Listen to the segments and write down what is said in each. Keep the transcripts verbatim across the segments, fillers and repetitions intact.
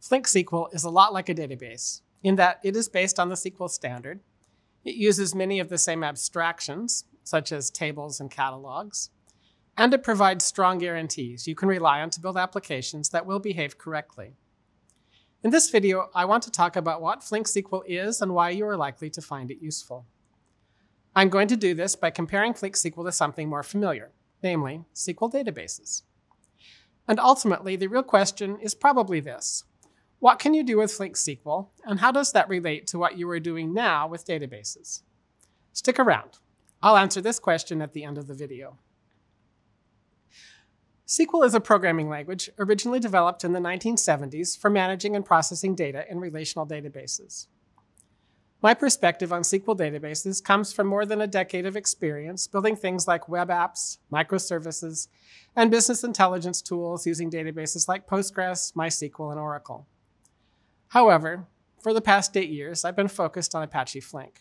Flink S Q L is a lot like a database in that it is based on the S Q L standard. It uses many of the same abstractions, such as tables and catalogs, and it provides strong guarantees you can rely on to build applications that will behave correctly. In this video, I want to talk about what Flink S Q L is and why you are likely to find it useful. I'm going to do this by comparing Flink S Q L to something more familiar, namely S Q L databases. And ultimately, the real question is probably this: what can you do with Flink S Q L, and how does that relate to what you are doing now with databases? Stick around. I'll answer this question at the end of the video. S Q L is a programming language originally developed in the nineteen seventies for managing and processing data in relational databases. My perspective on S Q L databases comes from more than a decade of experience building things like web apps, microservices, and business intelligence tools using databases like Postgres, MySQL, and Oracle. However, for the past eight years, I've been focused on Apache Flink.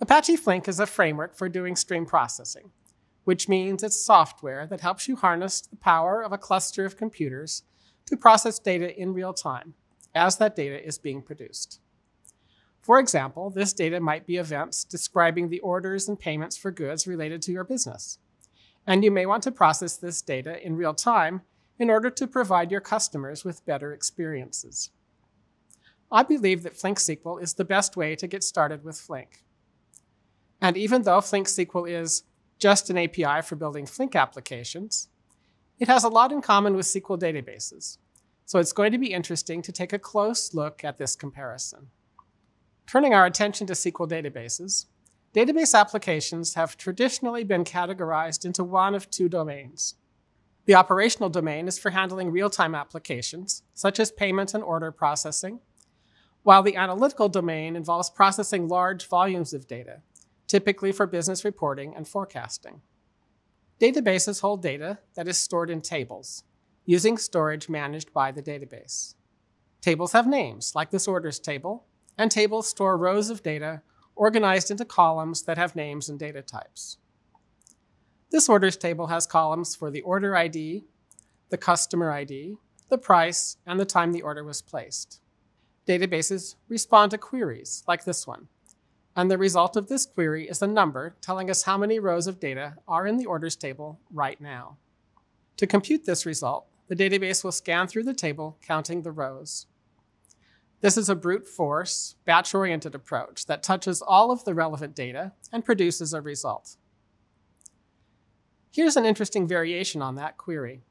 Apache Flink is a framework for doing stream processing, which means it's software that helps you harness the power of a cluster of computers to process data in real time as that data is being produced. For example, this data might be events describing the orders and payments for goods related to your business. And you may want to process this data in real time in order to provide your customers with better experiences. I believe that Flink S Q L is the best way to get started with Flink. And even though Flink S Q L is just an A P I for building Flink applications, it has a lot in common with S Q L databases, so it's going to be interesting to take a close look at this comparison. Turning our attention to S Q L databases, database applications have traditionally been categorized into one of two domains. The operational domain is for handling real-time applications, such as payment and order processing, while the analytical domain involves processing large volumes of data, typically for business reporting and forecasting. Databases hold data that is stored in tables, using storage managed by the database. Tables have names, like this orders table, and tables store rows of data organized into columns that have names and data types. This orders table has columns for the order I D, the customer I D, the price, and the time the order was placed. Databases respond to queries, like this one. And the result of this query is a number telling us how many rows of data are in the orders table right now. To compute this result, the database will scan through the table, counting the rows. This is a brute force, batch-oriented approach that touches all of the relevant data and produces a result. Here's an interesting variation on that query.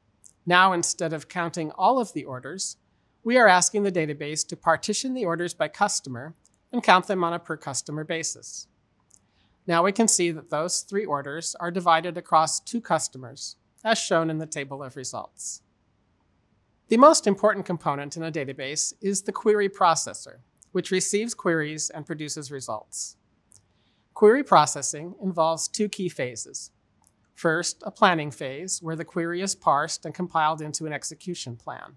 Now, instead of counting all of the orders, we are asking the database to partition the orders by customer and count them on a per-customer basis. Now we can see that those three orders are divided across two customers, as shown in the table of results. The most important component in a database is the query processor, which receives queries and produces results. Query processing involves two key phases. First, a planning phase, where the query is parsed and compiled into an execution plan.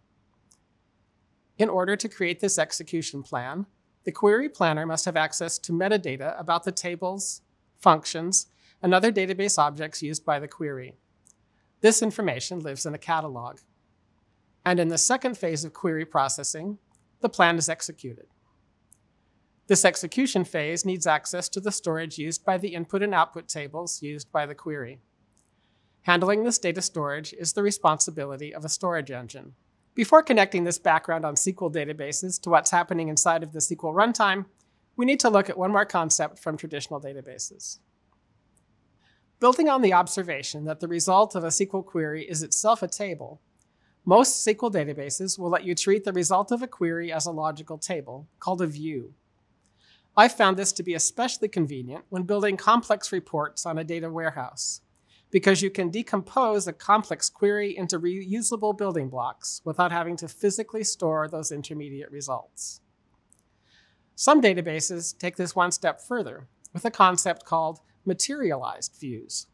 In order to create this execution plan, the query planner must have access to metadata about the tables, functions, and other database objects used by the query. This information lives in a catalog. And in the second phase of query processing, the plan is executed. This execution phase needs access to the storage used by the input and output tables used by the query. Handling this data storage is the responsibility of a storage engine. Before connecting this background on S Q L databases to what's happening inside of the S Q L runtime, we need to look at one more concept from traditional databases. Building on the observation that the result of a S Q L query is itself a table, most S Q L databases will let you treat the result of a query as a logical table, called a view. I found this to be especially convenient when building complex reports on a data warehouse, because you can decompose a complex query into reusable building blocks without having to physically store those intermediate results. Some databases take this one step further with a concept called materialized views.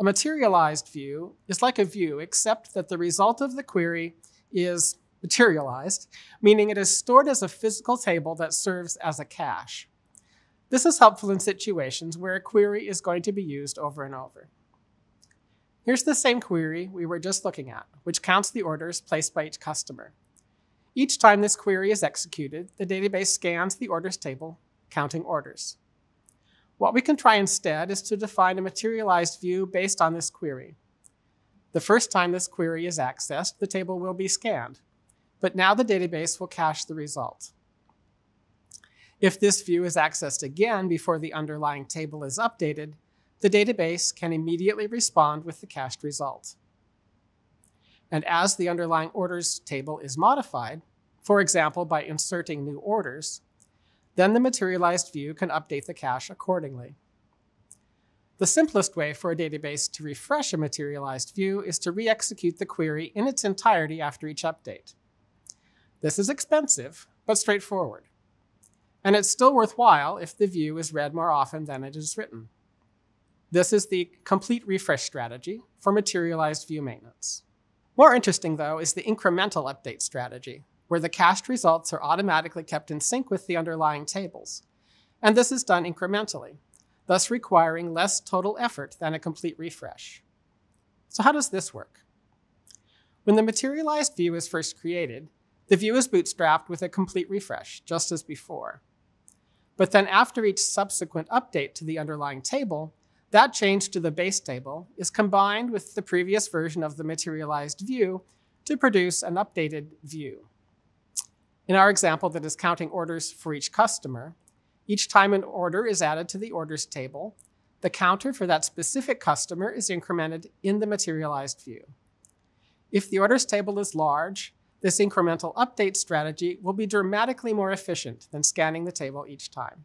A materialized view is like a view, except that the result of the query is materialized, meaning it is stored as a physical table that serves as a cache. This is helpful in situations where a query is going to be used over and over. Here's the same query we were just looking at, which counts the orders placed by each customer. Each time this query is executed, the database scans the orders table, counting orders. What we can try instead is to define a materialized view based on this query. The first time this query is accessed, the table will be scanned, but now the database will cache the result. If this view is accessed again before the underlying table is updated, the database can immediately respond with the cached result. And as the underlying orders table is modified, for example by inserting new orders, then the materialized view can update the cache accordingly. The simplest way for a database to refresh a materialized view is to re-execute the query in its entirety after each update. This is expensive, but straightforward. And it's still worthwhile if the view is read more often than it is written. This is the complete refresh strategy for materialized view maintenance. More interesting, though, is the incremental update strategy, where the cached results are automatically kept in sync with the underlying tables. And this is done incrementally, thus requiring less total effort than a complete refresh. So how does this work? When the materialized view is first created, the view is bootstrapped with a complete refresh, just as before. But then after each subsequent update to the underlying table, that change to the base table is combined with the previous version of the materialized view to produce an updated view. In our example that is counting orders for each customer, each time an order is added to the orders table, the counter for that specific customer is incremented in the materialized view. If the orders table is large, this incremental update strategy will be dramatically more efficient than scanning the table each time.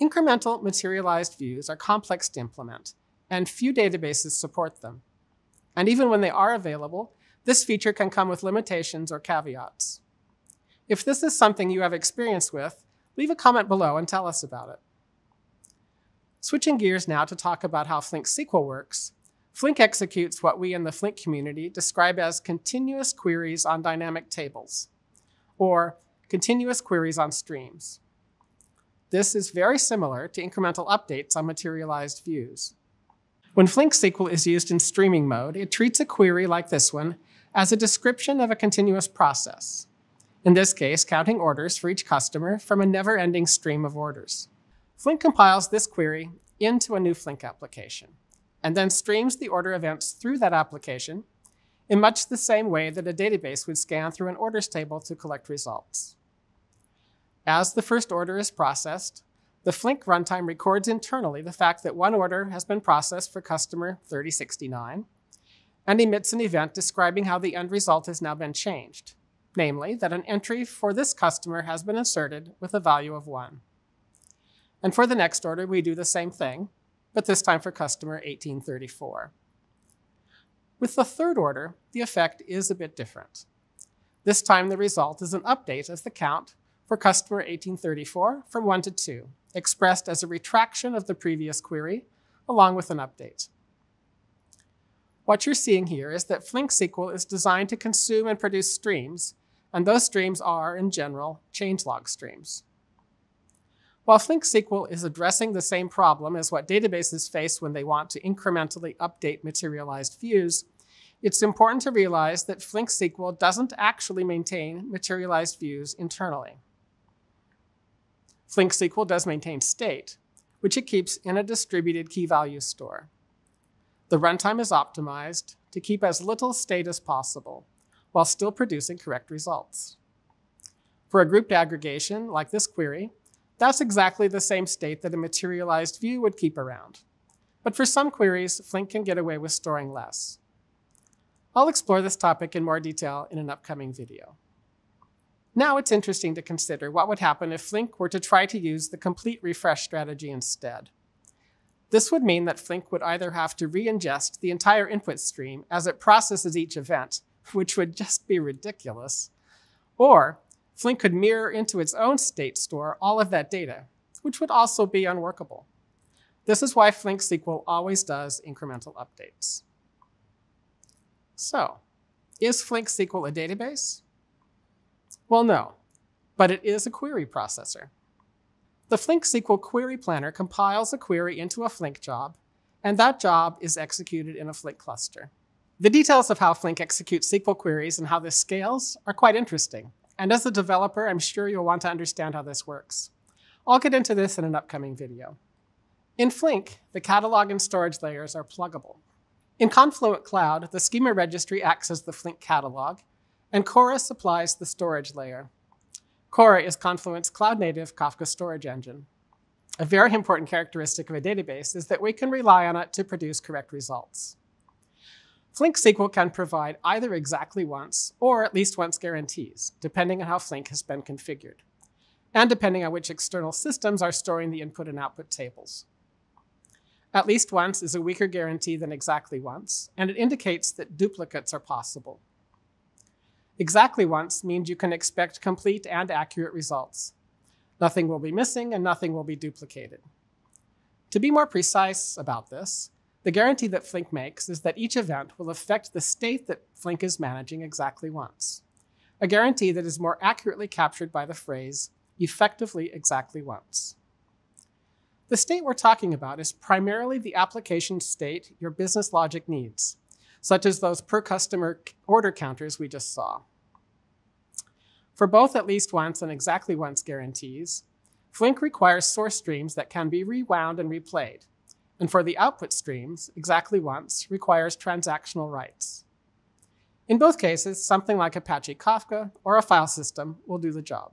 Incremental materialized views are complex to implement, and few databases support them. And even when they are available, this feature can come with limitations or caveats. If this is something you have experience with, leave a comment below and tell us about it. Switching gears now to talk about how Flink S Q L works, Flink executes what we in the Flink community describe as continuous queries on dynamic tables, or continuous queries on streams. This is very similar to incremental updates on materialized views. When Flink S Q L is used in streaming mode, it treats a query like this one as a description of a continuous process. In this case, counting orders for each customer from a never-ending stream of orders. Flink compiles this query into a new Flink application, and then streams the order events through that application in much the same way that a database would scan through an orders table to collect results. As the first order is processed, the Flink runtime records internally the fact that one order has been processed for customer thirty sixty-nine and emits an event describing how the end result has now been changed, namely that an entry for this customer has been inserted with a value of one. And for the next order, we do the same thing, but this time for customer eighteen thirty-four. With the third order, the effect is a bit different. This time the result is an update of the count for customer eighteen thirty-four from one to two, expressed as a retraction of the previous query, along with an update. What you're seeing here is that Flink S Q L is designed to consume and produce streams, and those streams are, in general, changelog streams. While Flink S Q L is addressing the same problem as what databases face when they want to incrementally update materialized views, it's important to realize that Flink S Q L doesn't actually maintain materialized views internally. Flink S Q L does maintain state, which it keeps in a distributed key-value store. The runtime is optimized to keep as little state as possible, while still producing correct results. For a grouped aggregation, like this query, that's exactly the same state that a materialized view would keep around. But for some queries, Flink can get away with storing less. I'll explore this topic in more detail in an upcoming video. Now it's interesting to consider what would happen if Flink were to try to use the complete refresh strategy instead. This would mean that Flink would either have to re-ingest the entire input stream as it processes each event, which would just be ridiculous, or Flink could mirror into its own state store all of that data, which would also be unworkable. This is why Flink S Q L always does incremental updates. So, is Flink S Q L a database? Well, no, but it is a query processor. The Flink S Q L Query Planner compiles a query into a Flink job, and that job is executed in a Flink cluster. The details of how Flink executes S Q L queries and how this scales are quite interesting. And as a developer, I'm sure you'll want to understand how this works. I'll get into this in an upcoming video. In Flink, the catalog and storage layers are pluggable. In Confluent Cloud, the schema registry acts as the Flink catalog, and Cora supplies the storage layer. Cora is Confluent's cloud-native Kafka storage engine. A very important characteristic of a database is that we can rely on it to produce correct results. Flink S Q L can provide either exactly once or at least once guarantees, depending on how Flink has been configured, and depending on which external systems are storing the input and output tables. At least once is a weaker guarantee than exactly once, and it indicates that duplicates are possible. Exactly once means you can expect complete and accurate results. Nothing will be missing and nothing will be duplicated. To be more precise about this, the guarantee that Flink makes is that each event will affect the state that Flink is managing exactly once, a guarantee that is more accurately captured by the phrase, effectively exactly once. The state we're talking about is primarily the application state your business logic needs, such as those per customer order counters we just saw. For both at least once and exactly once guarantees, Flink requires source streams that can be rewound and replayed. And for the output streams, exactly once requires transactional writes. In both cases, something like Apache Kafka or a file system will do the job.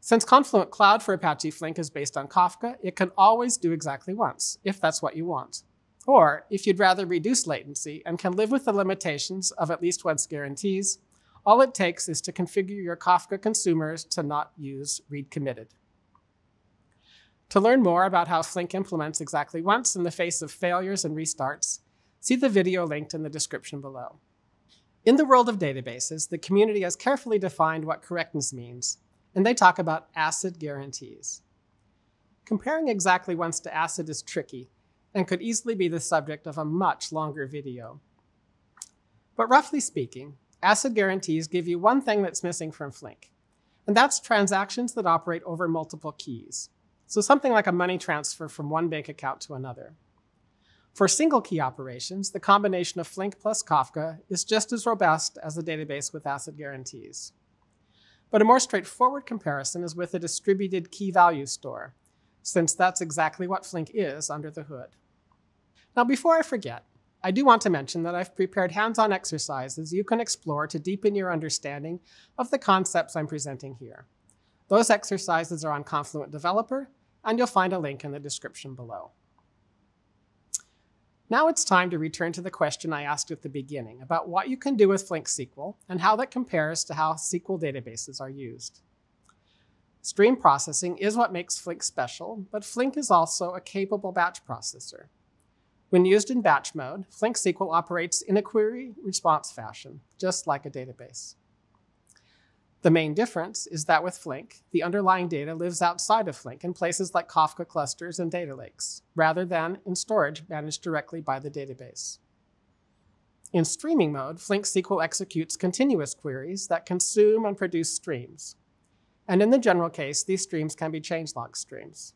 Since Confluent Cloud for Apache Flink is based on Kafka, it can always do exactly once, if that's what you want. Or, if you'd rather reduce latency and can live with the limitations of at least once guarantees, all it takes is to configure your Kafka consumers to not use read committed. To learn more about how Flink implements exactly once in the face of failures and restarts, see the video linked in the description below. In the world of databases, the community has carefully defined what correctness means, and they talk about ACID guarantees. Comparing exactly once to ACID is tricky and could easily be the subject of a much longer video. But roughly speaking, ACID guarantees give you one thing that's missing from Flink, and that's transactions that operate over multiple keys. So something like a money transfer from one bank account to another. For single key operations, the combination of Flink plus Kafka is just as robust as a database with ACID guarantees. But a more straightforward comparison is with a distributed key value store, since that's exactly what Flink is under the hood. Now, before I forget, I do want to mention that I've prepared hands-on exercises you can explore to deepen your understanding of the concepts I'm presenting here. Those exercises are on Confluent Developer, and you'll find a link in the description below. Now it's time to return to the question I asked at the beginning about what you can do with Flink S Q L and how that compares to how S Q L databases are used. Stream processing is what makes Flink special, but Flink is also a capable batch processor. When used in batch mode, Flink S Q L operates in a query-response fashion, just like a database. The main difference is that with Flink, the underlying data lives outside of Flink in places like Kafka clusters and data lakes, rather than in storage managed directly by the database. In streaming mode, Flink S Q L executes continuous queries that consume and produce streams. And in the general case, these streams can be changelog streams.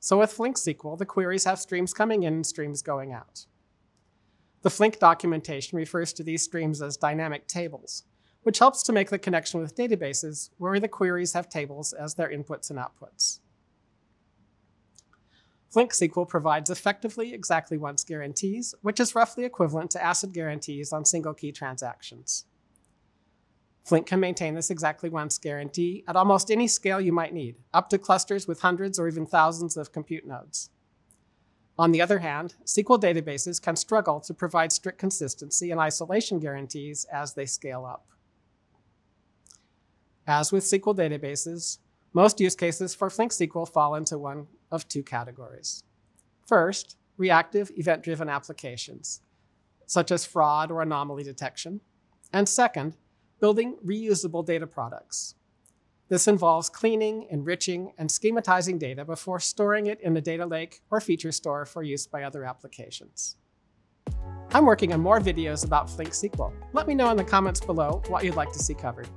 So with Flink S Q L, the queries have streams coming in and streams going out. The Flink documentation refers to these streams as dynamic tables, which helps to make the connection with databases where the queries have tables as their inputs and outputs. Flink S Q L provides effectively exactly once guarantees, which is roughly equivalent to ACID guarantees on single key transactions. Flink can maintain this exactly once guarantee at almost any scale you might need, up to clusters with hundreds or even thousands of compute nodes. On the other hand, S Q L databases can struggle to provide strict consistency and isolation guarantees as they scale up. As with S Q L databases, most use cases for Flink S Q L fall into one of two categories. First, reactive event-driven applications, such as fraud or anomaly detection. And second, building reusable data products. This involves cleaning, enriching, and schematizing data before storing it in a data lake or feature store for use by other applications. I'm working on more videos about Flink S Q L. Let me know in the comments below what you'd like to see covered.